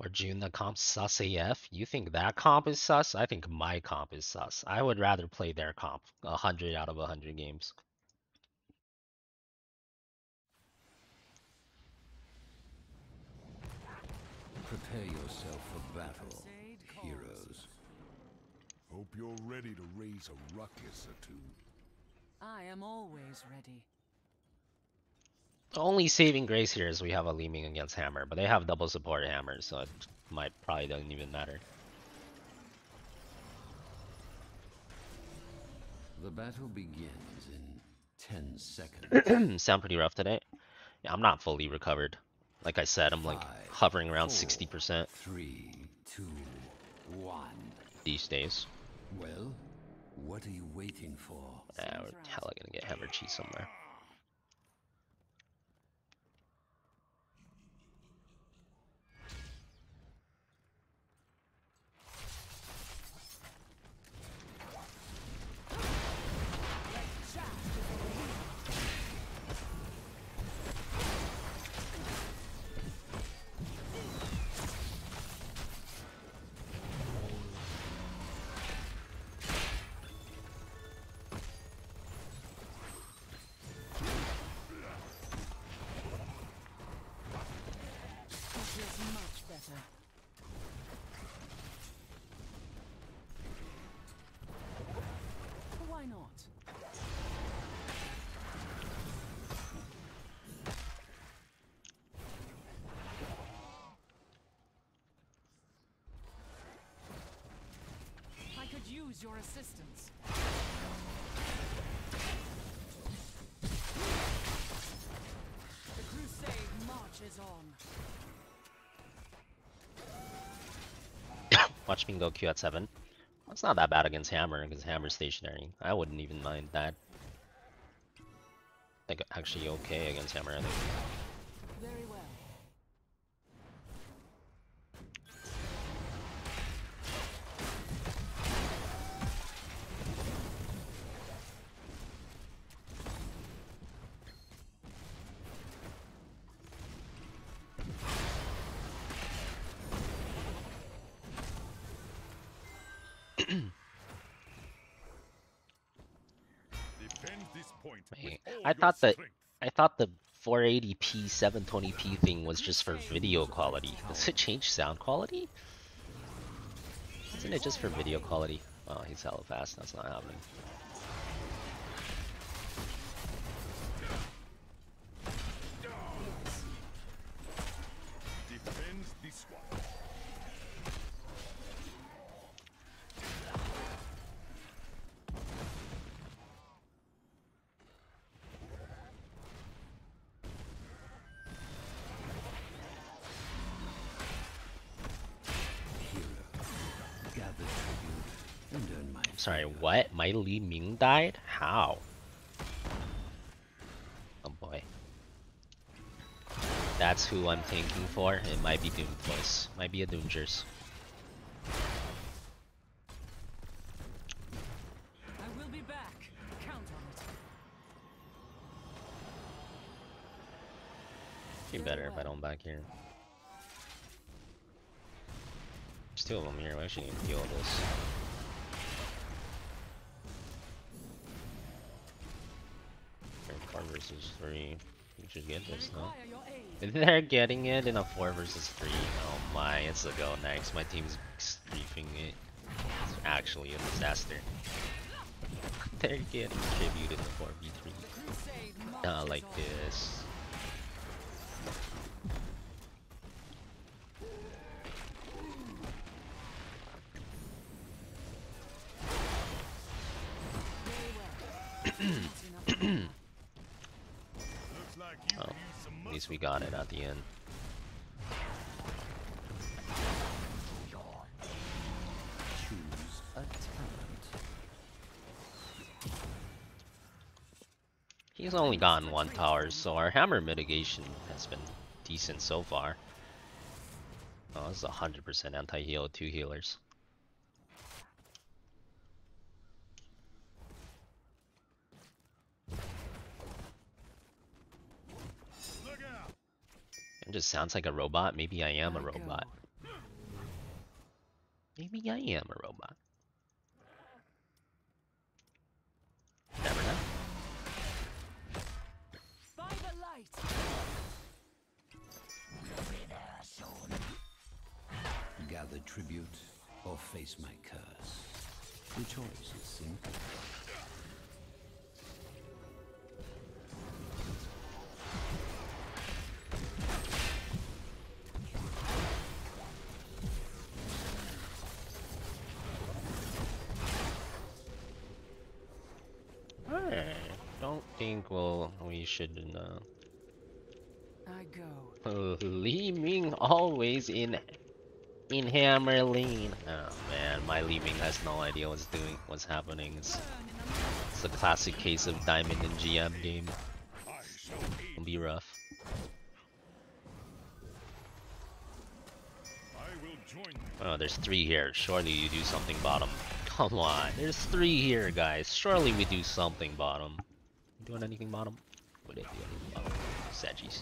Or June, comp sus AF. You think that comp is sus? I think my comp is sus. I would rather play their comp 100 out of 100 games. Prepare yourself for battle, heroes. Hope you're ready to raise a ruckus or two. I am always ready. The only saving grace here is we have a Li Ming against Hammer, but they have double support Hammer, so it might probably doesn't even matter. The battle begins in 10 seconds. Sound pretty rough today? Yeah, I'm not fully recovered. Like I said, I'm like hovering around 60%. 3, 2, 1. These days. Well, what are you waiting for? We're hella gonna get Hammer cheese somewhere. Use your assistance. The crusade marches on. Watch me go Q at 7. That's not that bad against Hammer because Hammer's stationary. I wouldn't even mind that. Like actually okay against Hammer, I think. Very well. I thought the 480p 720p thing was just for video quality. Does it change sound quality? Isn't it just for video quality? Oh, he's hella fast. That's not happening. Sorry, what? My Li Ming died? How? Oh boy. That's who I'm thinking for. It might be Doom Voice. Might be a Doomjers. I will be back. Count on it. Be better if I don't back here. There's two of them here. We actually need to deal with this. Versus 3, you should get this, no? They're getting it in a 4 versus 3. Oh my, it's a go next. My team's griefing it. It's actually a disaster. They're getting tribute in the 4v3. Not like this. We got it at the end. Choose a talent. He's only gotten 1 tower, so our Hammer mitigation has been decent so far. Oh, this is 100% anti-heal, 2 healers. Just sounds like a robot. Maybe I am a robot. Maybe I am a robot. Never know. By the light. We'll be there soon. Gather tribute or face my curse. The choice is simple. Well, we should know. I go. Li Ming always in Hammer lane. Oh man, my Li Ming has no idea what's happening. It's a classic case of Diamond and GM game. It'll be rough. Oh, there's three here. Surely you do something, bottom. Come on, there's three here, guys. Surely we do something, bottom. Doing anything bottom? Would it do anything bottom? Saggies.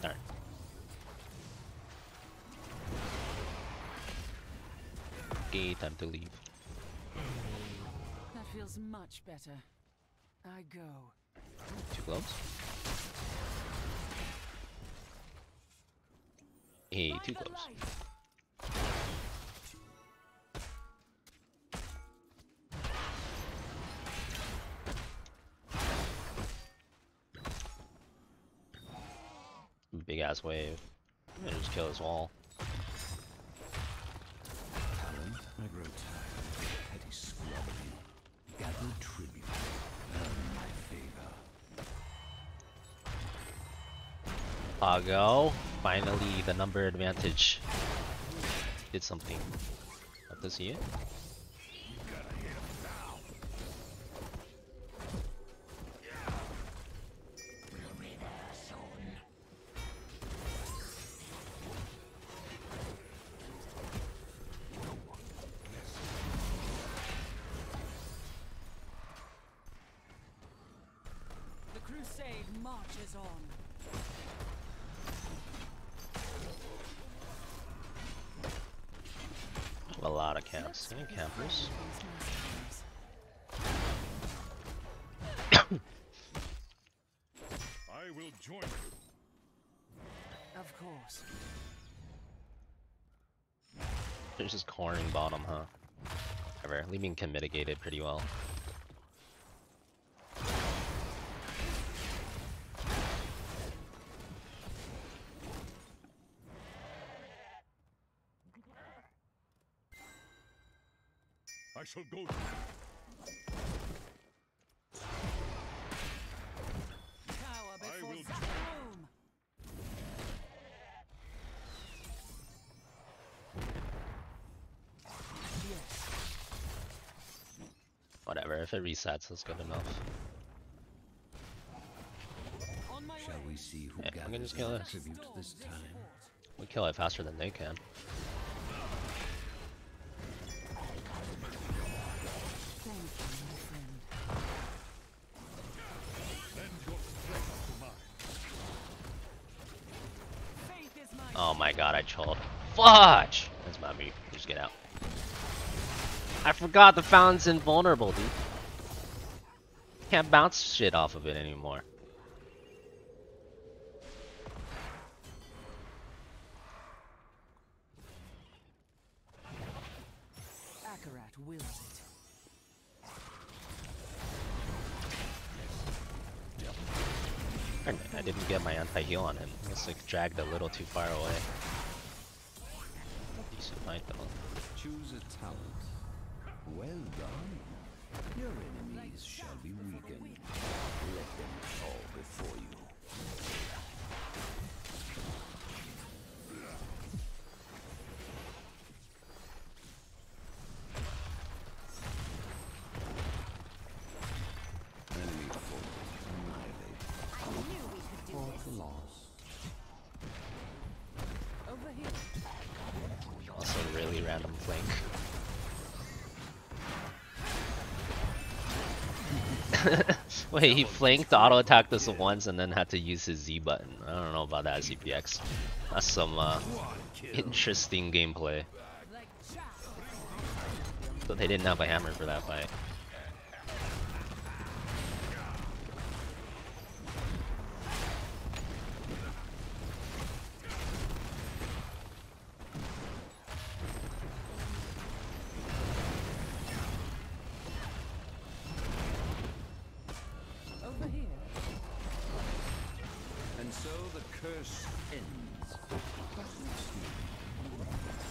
Darn. Okay, time to leave. That feels much better. I go. Too close? Hey, too close. Big ass wave. I'm gonna just kill this wall. I grow tired of petty squabbling. Gather tribute. Earn my favor. Pago. Finally, the number advantage. Did something. Love to see it. A lot of camps. Any campers? I will join you. Of course. There's just cornering bottom, huh? Whatever. Li Ming can mitigate it pretty well. I shall go. I will. Whatever, if it resets, that's good enough. Shall we see who gathers? I'm gonna just kill it. This time. We kill it faster than they can. God, I trolled. Fudge! That's my move. Just get out. I forgot the fountain's invulnerable, dude. Can't bounce shit off of it anymore. Akarat wills it. I didn't get my anti-heal on him. I guess like dragged a little too far away. Decent fight though. Choose a talent. Well done. Your enemies shall be weakened. Let them fall before you. Enemy also really random flank. Wait, he flanked, auto attacked us once, and then had to use his Z button. I don't know about that, ZPX. That's some interesting gameplay. So they didn't have a hammer for that fight.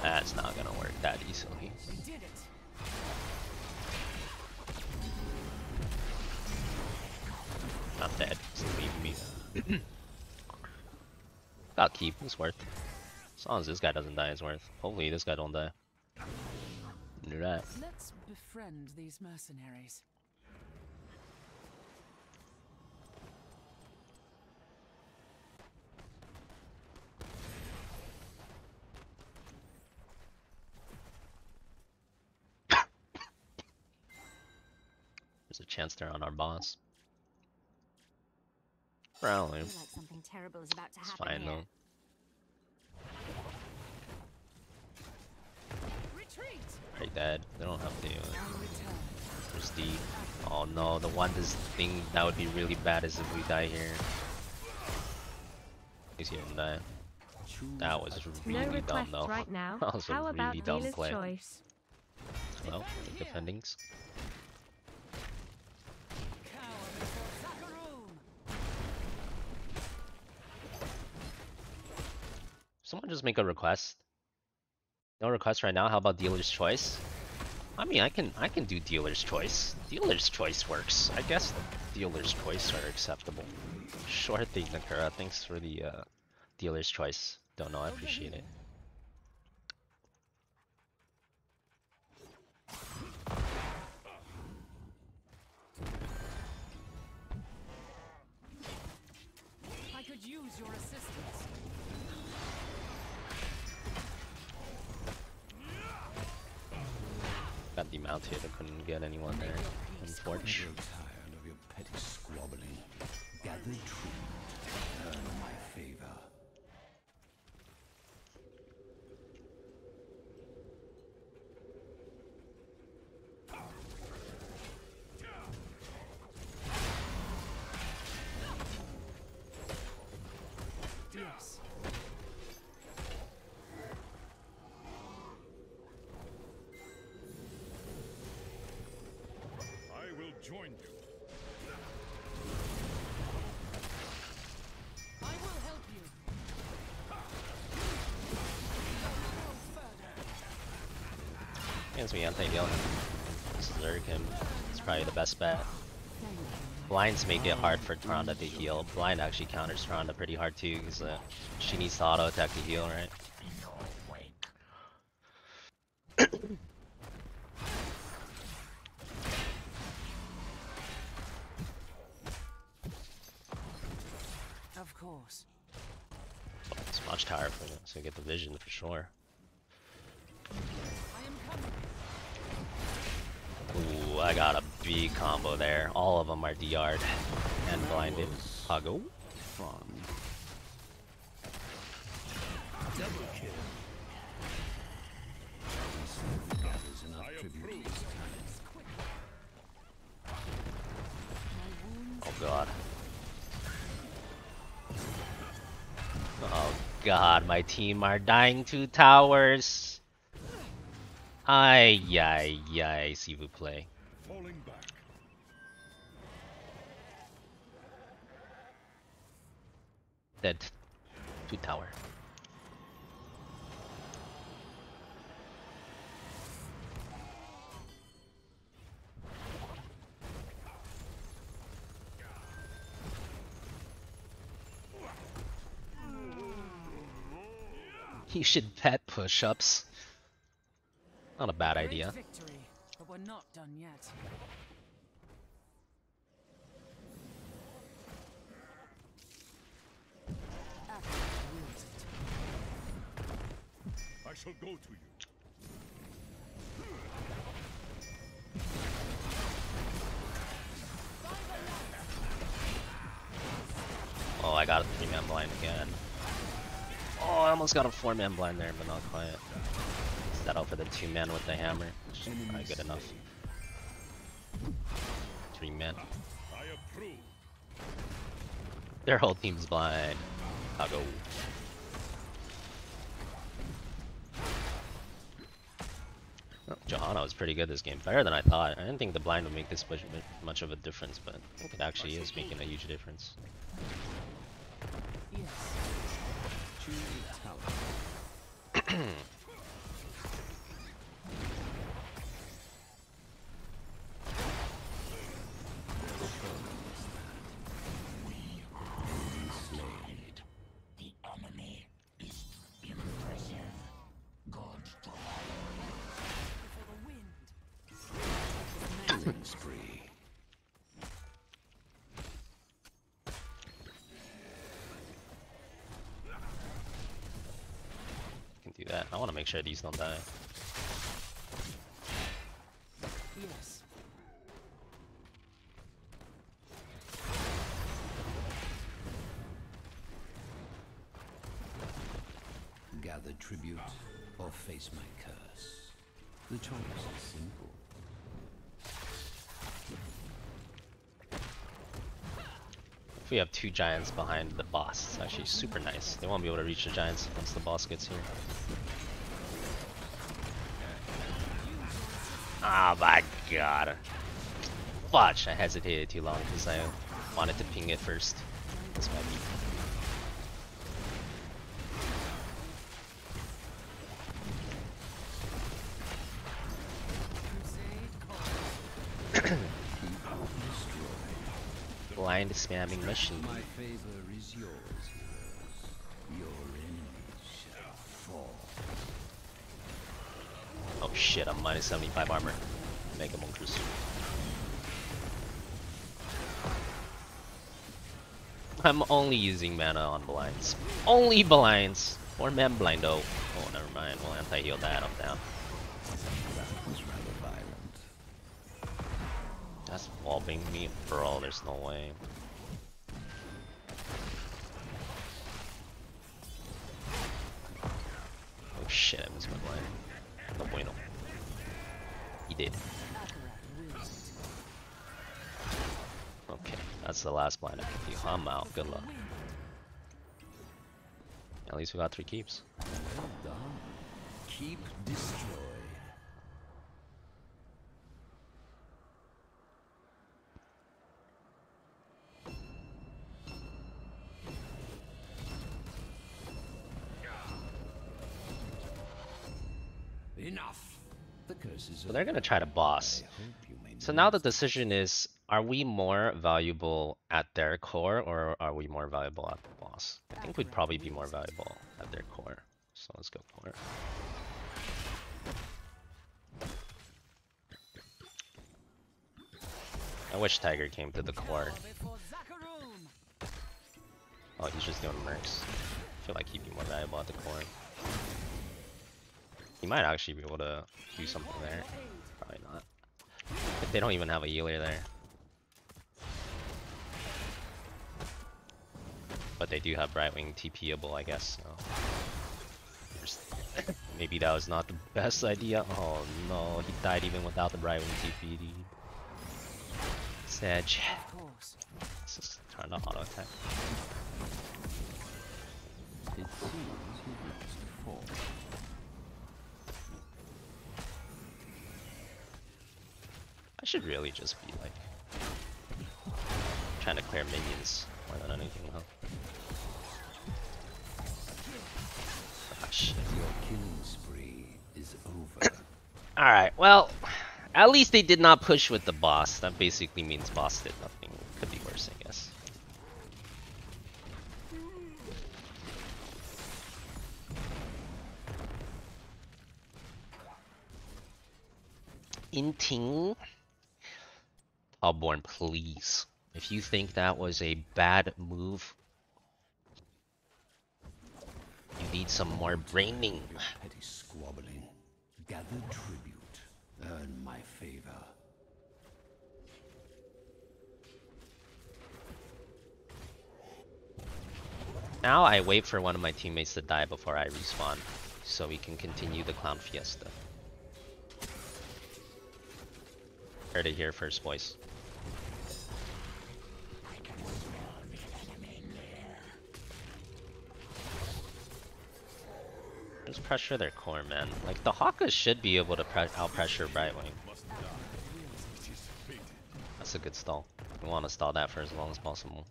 That's not gonna work that easily. Not dead, just leave me. Got keep, it's worth. As long as this guy doesn't die, it's worth. Hopefully this guy don't die. Do that. Let's befriend these mercenaries. There's a chance they're on our boss. Probably. Like something terrible is about to happen. It's fine here. Though. Right, Dad. They don't have to. There's D. Oh no, the one thing that would be really bad is if we die here. He's gonna die. That was really dumb though. Right now. That was a really dumb play. Choice? Well, the defendings. Someone just make a request. No request right now. How about dealer's choice? I mean, I can do dealer's choice. Dealer's choice works. I guess dealer's choice are acceptable. Sure thing, Nakara. Thanks for the dealer's choice. Don't know. I appreciate it. I could use your assistance. Got demounted, I couldn't get anyone there. Unfortunately. I'm tired of your petty squabbling. Gather true, earn my favor. Join you. I will help you. Against me, anti-yelling. Just lurk him. It's probably the best bet. Blinds make it hard for Tronda to heal. Blind actually counters Tronda pretty hard too, because she needs to auto attack to heal, right? So get the vision for sure. Ooh, I got a big combo there. All of them are DR'd and blinded. Pago. Double kill. Oh god. Oh god, my team are dying to towers. Ay, ay, ay, see who play. Falling back. Dead to tower. You should pet push-ups. Not a bad idea. Victory, but we're not done yet. I shall go to you. I got a 3-man blind again. Oh, I almost got a 4-man blind there, but not quite. Set out for the 2-man with the hammer. Alright, good enough. 3-man. Their whole team's blind. I'll go. Oh, Johanna was pretty good this game. Better than I thought. I didn't think the blind would make this much of a difference, but it actually is making a huge difference. I want to make sure these don't die. Yes. Gather tribute or face my curse. The choice is simple. If we have two giants behind the boss, it's actually super nice. They won't be able to reach the giants once the boss gets here. Oh my god. Fudge, I hesitated too long because I wanted to ping it first. That's my beat. Blind spamming machine. My favor is yours. Your enemies shall fall. Oh shit, I'm minus 75 armor. Mega Montrus. I'm only using mana on blinds. Only blinds! Or man blind, oh. Oh, never mind. We'll anti-heal that. I'm down. That was rather violent. That's walloping me, bro. There's no way. Oh shit, I missed my blind. No bueno. He did. Okay, that's the last blind I can do. I'm out. Good luck. At least we got 3 keeps. Well done. Keep destroy. Enough. So they're gonna try to boss. So now the decision is, are we more valuable at their core or are we more valuable at the boss? I think we'd probably be more valuable at their core. So let's go core. I wish Tiger came to the core. Oh, he's just doing mercs. I feel like he'd be more valuable at the core. He might actually be able to do something there. Probably not. But they don't even have a healer there. But they do have Brightwing TPable, I guess. So. Maybe that was not the best idea. Oh no, he died even without the Brightwing TP. Sag. This is trying to auto attack. It seems he wants to fall. I should really just be like trying to clear minions more than anything else. Ah, shit. Your killing spree is over. Alright, well, at least they did not push with the boss. That basically means boss did nothing. Could be worse, I guess. Inting. Hawborn, please. If you think that was a bad move, you need some more braining. Petty squabbling. Gather tribute. Earn my favor. Now I wait for one of my teammates to die before I respawn, so we can continue the clown fiesta. Heard it here first, boys. Just pressure their core, man. Like, the Hawkas should be able to out-pressure Brightwing. That's a good stall. We want to stall that for as long as possible.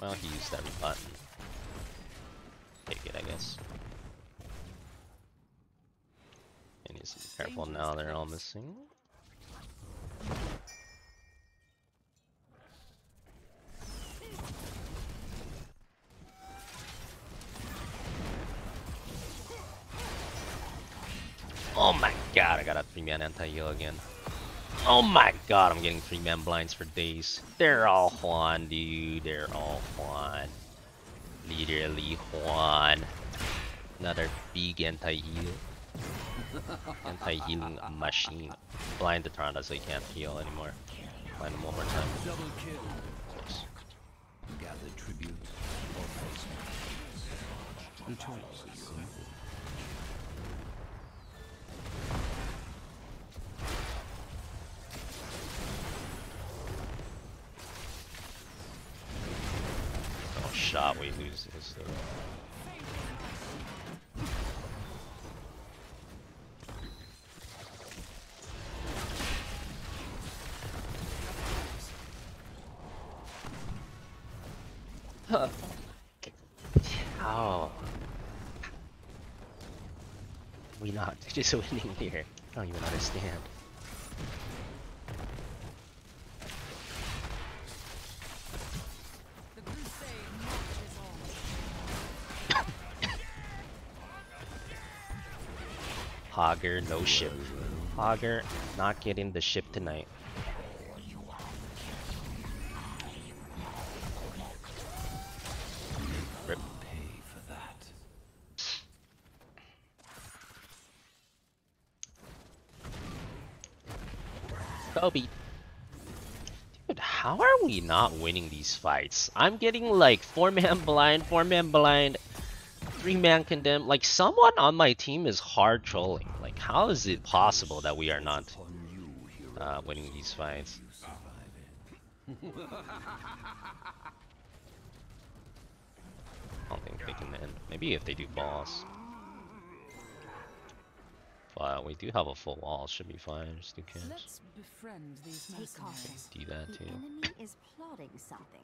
Well, he used that button. Take it, I guess. I need to be careful now, they're all missing. Oh my god, I got a 3-man anti-heal again. Oh my god, I'm getting 3-man blinds for days. They're all Juan, dude. They're all Juan. Literally Juan. Another big anti-heal. Anti-healing machine. Blind the Tarantas so he can't heal anymore. Blind him one more time. Double kill. Close. Gather tribute. Oh shot, we lose this. Oh, we not just winning here. I don't even understand. Hogger, no ship. Hogger, not getting the ship tonight. Kobe. Dude, how are we not winning these fights? I'm getting like 4-man blind, 4-man blind, 3-man condemned. Like, someone on my team is hard trolling. Like, how is it possible that we are not winning these fights? I don't think they can end. Maybe if they do boss. But we do have a full wall, should be fine, just do camps. Let's befriend these mercenaries. Do that too. The enemy is plotting something.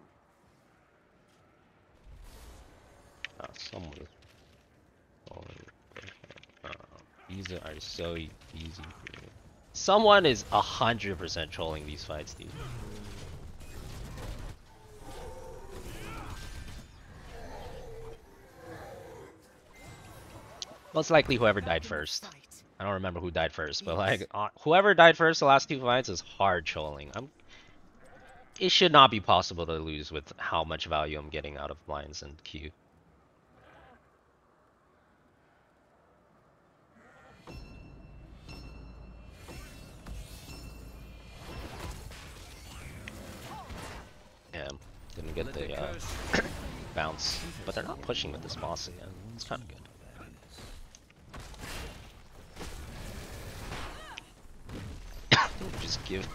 Ah, someone. These are so easy for you. Someone is 100% trolling these fights, dude. Most likely whoever died first. I don't remember who died first, but like, whoever died first the last two fights is hard trolling. It should not be possible to lose with how much value I'm getting out of blinds and Q. Damn, didn't get the bounce, but they're not pushing with this boss again. It's kind of good. Just give.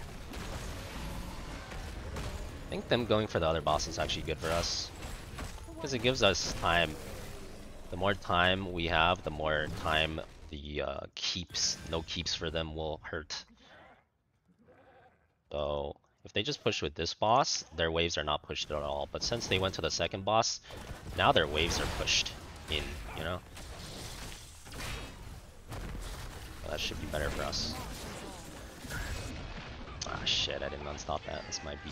I think them going for the other boss is actually good for us, because it gives us time. The more time we have, the more time the no keeps for them will hurt. So if they just push with this boss, their waves are not pushed at all. But since they went to the second boss, now their waves are pushed in, you know? That should be better for us. Ah, oh, shit, I didn't unstop that. This might be.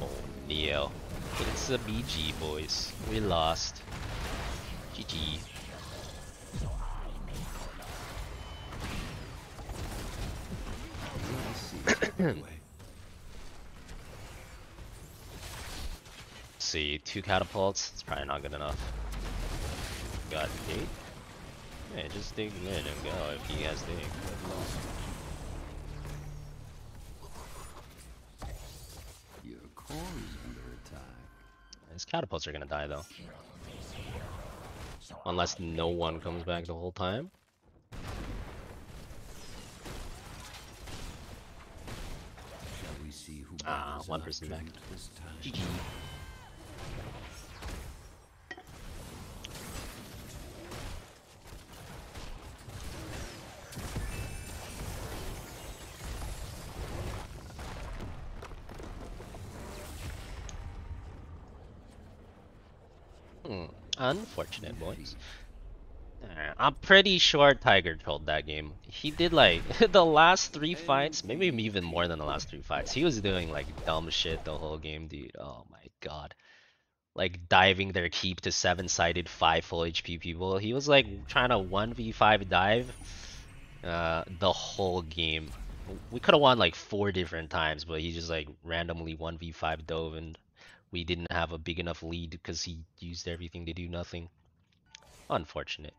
Oh, Neo. It's a BG, boys. We lost. GG. See, 2 catapults? It's probably not good enough. got dig? Yeah, just dig mid and go if you guys dig. Your core is under attack. His catapults are gonna die though. Unless no one comes back the whole time. Shall we see who one person back this time? Unfortunate, boys. I'm pretty sure Tiger trolled that game. He did like the last 3 fights, maybe even more than the last 3 fights. He was doing like dumb shit the whole game, dude. Oh my god. Like diving their keep to 7-sided 5 full HP people. He was like trying to 1v5 dive the whole game. We could have won like 4 different times, but he just like randomly 1v5 dove and we didn't have a big enough lead because he used everything to do nothing. Unfortunate.